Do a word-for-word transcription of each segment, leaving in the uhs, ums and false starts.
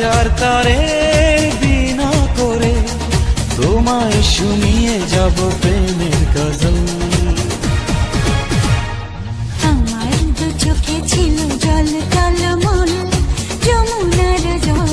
হাজার তারে বিনা করে তোমায় শুনিয়ে যাব প্রেমের গজল। আমার দু চোখে ছিল জল কালো মন যমুনার জল,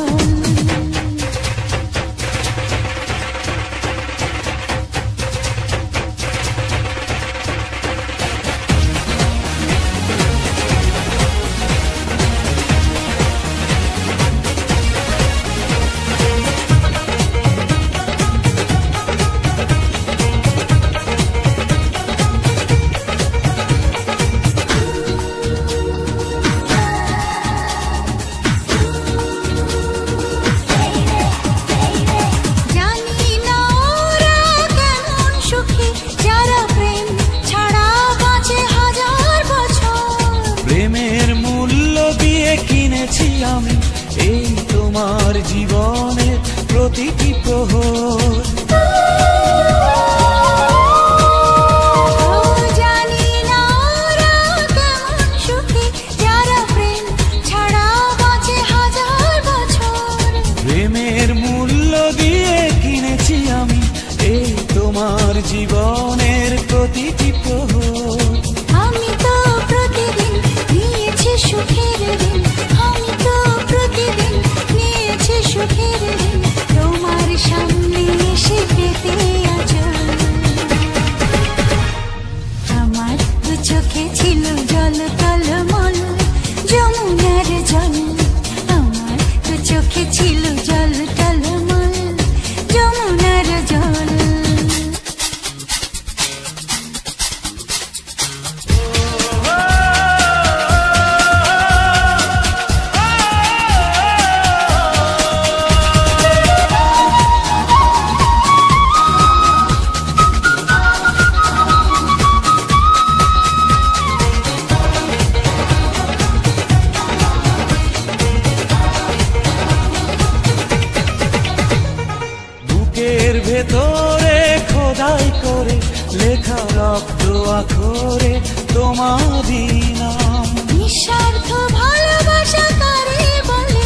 জীবনের প্রতিটি প্রহর। জানি না কেমন সুখী যারা প্রেম ছাড়া বাঁচে হাজার বছর, প্রেমের মূল্য দিয়ে কিনেছি আমি এই তোমার জীবনের প্রতিটি প্রহর। আমি তো প্রতিদিন নিয়েছি সুখের দিন, আমি তো প্রতিদিন তোমার সামনে এসে পেতে আজল। আমার দু চোখে ছিল জল কালো মন যমুনার জল, আমার দু চোখে ছিল জল কালো মন যমুনার জল। ভেতরে খোদাই করে লেখা রক্ত আখরে তোমারই নাম, নিঃস্বার্থ ভালোবাসা করে বলে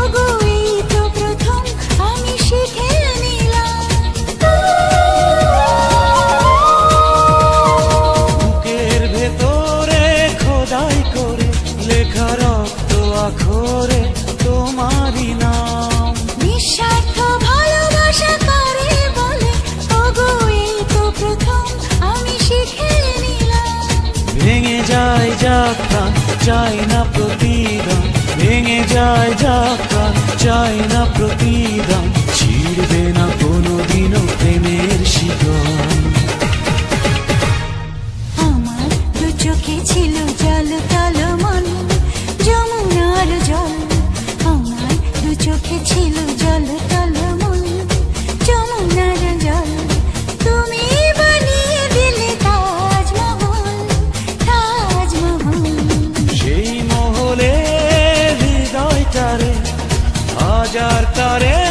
ওগো এই তো প্রথম আমি শিখে নিলাম। বুকের ভেতরে খোদাই করে লেখা রক্ত আখরে তোমারই নাম, নিঃস্বার্থ ভালোবাসা ভেঙে যায় যাক প্রাণ চাই না প্রতিদান, ভেঙে যায় যাক প্রাণ চাই না প্রতিদান, ছিড়বে না কোনোদিনও প্রেমের শিকড়। আমার দু চোখে ছিল জল কালো মন যমুনার জল, আমার দু চোখে ছিল জল কালো মন যমুনার জল। তুমি বানিয়ে দিলে তাজমহল তাজমহল, সেই মহলে হৃদয়টারে হাজার তারে